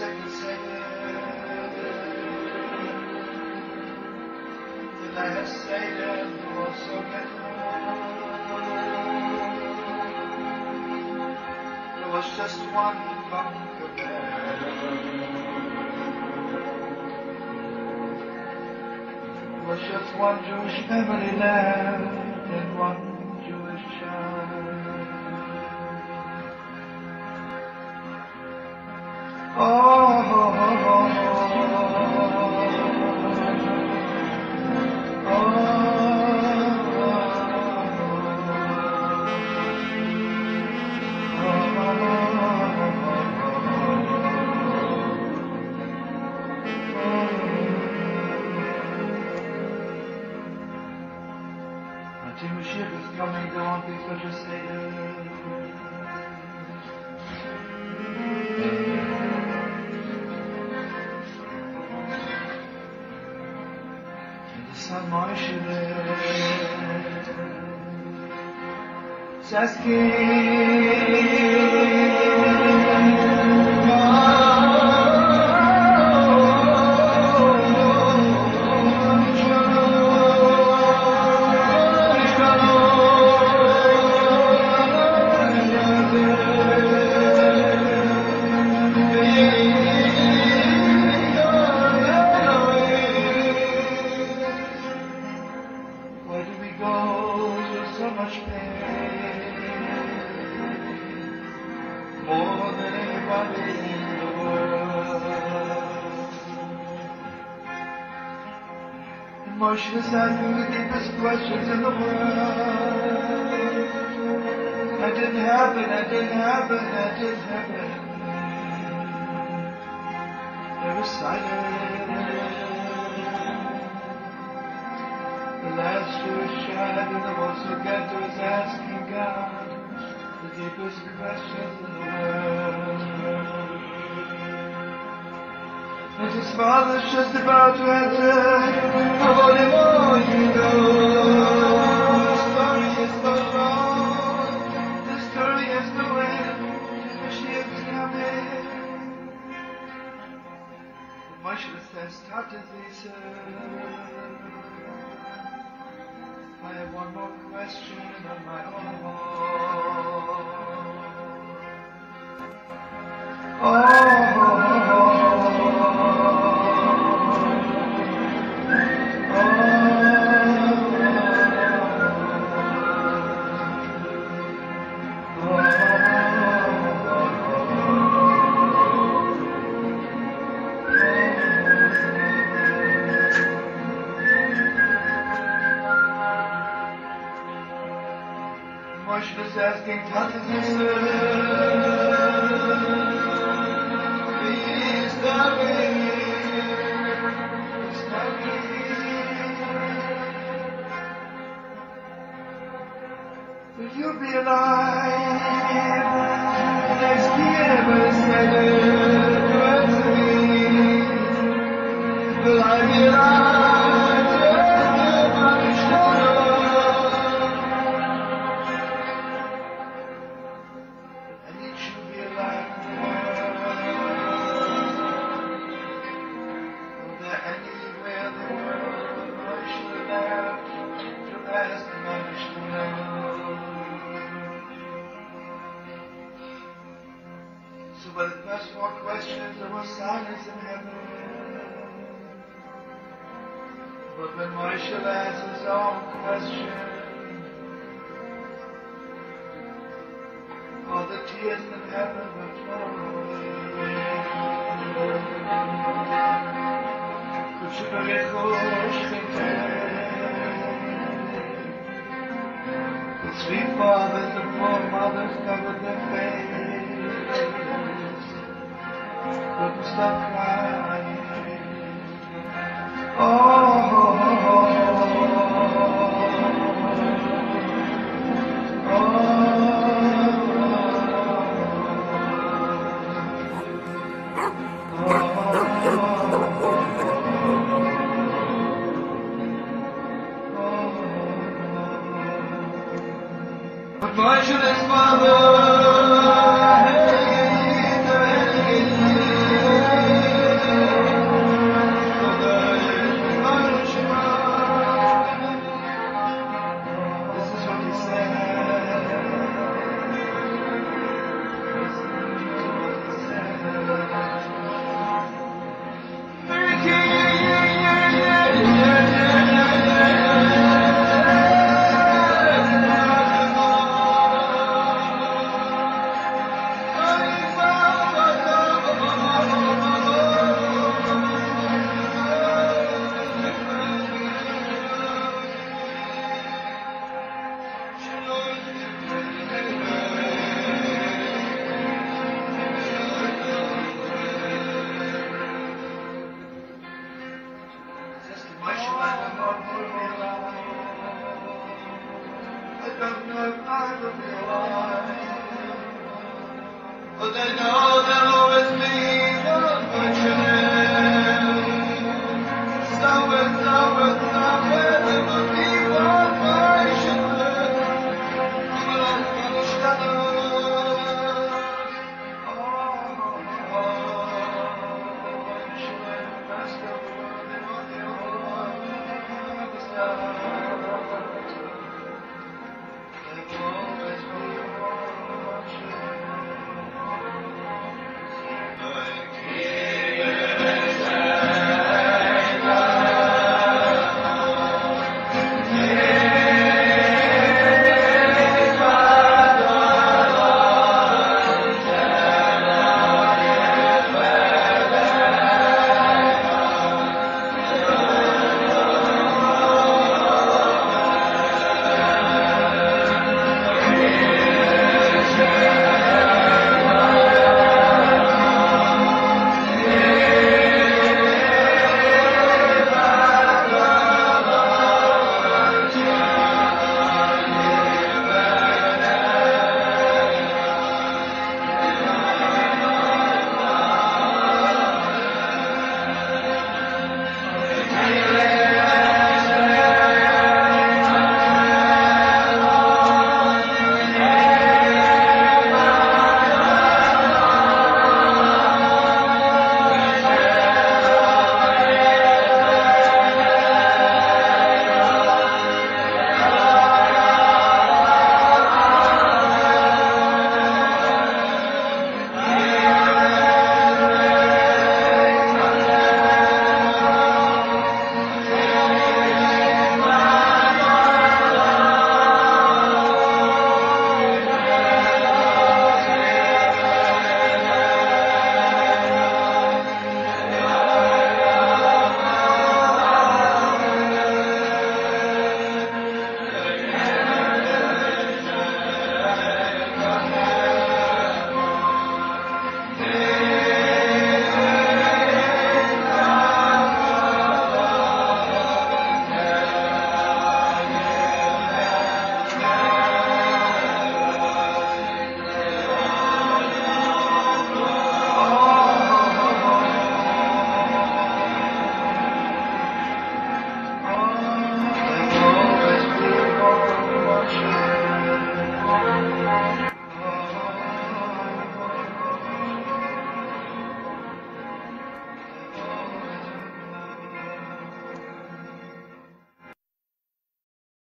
There was just one bump of death. There was just one Jewish family left and one Jewish child. Moshe is asking the deepest questions in the world. That didn't happen, that didn't happen, that didn't happen. They were silent. The last Jewish child in the world, so Genta was asking God the deepest questions in the world. And his father's just about to enter. I have one more question on my own wall. Father, but I know they'll always be one.